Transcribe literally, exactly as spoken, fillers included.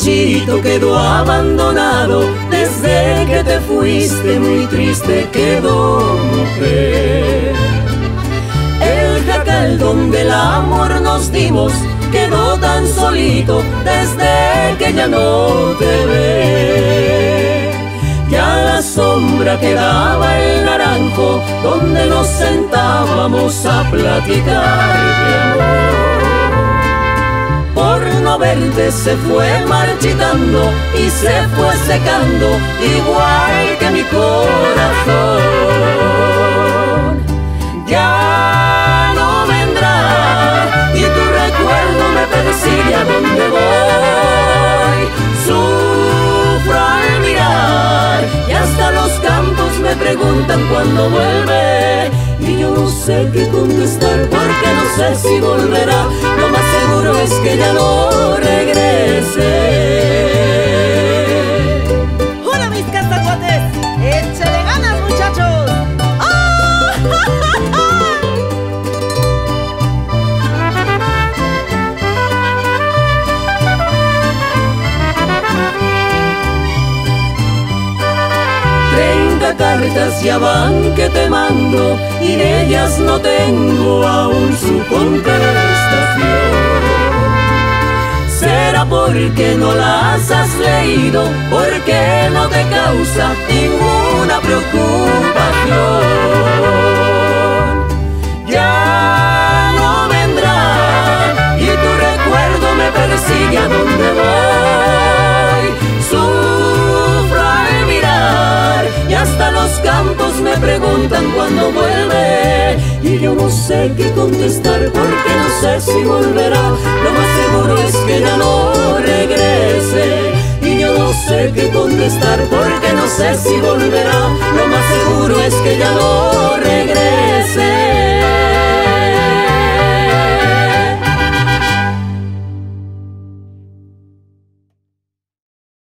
ranchito quedó abandonado, desde que te fuiste muy triste quedó, mujer. El jacal donde el amor nos dimos quedó tan solito, desde que ya no te ve. Ya la sombra quedaba el naranjo donde nos sentábamos a platicar de amor. Por no verte se fue marchitando y se fue secando, igual que mi corazón. Ya no vendrá y tu recuerdo me persigue a donde voy. Sufro al mirar y hasta los campos me preguntan cuándo vuelve. Y yo no sé qué contestar porque no sé si volverá. Lo más seguro es que ya no regrese. ¡Hola mis cazacuates! ¡Échale ganas muchachos! ¡Oh! Treinta cartas ya van que te mando, y de ellas no tengo aún su contestación. Será porque no las has leído, porque no te causa ninguna preocupación. Ya no vendrá y tu recuerdo me persigue a donde voy. Sufro al mirar y hasta los campos me preguntan cuándo vuelve. Y yo no sé qué contestar porque no sé si volverá. Lo más seguro es que ya no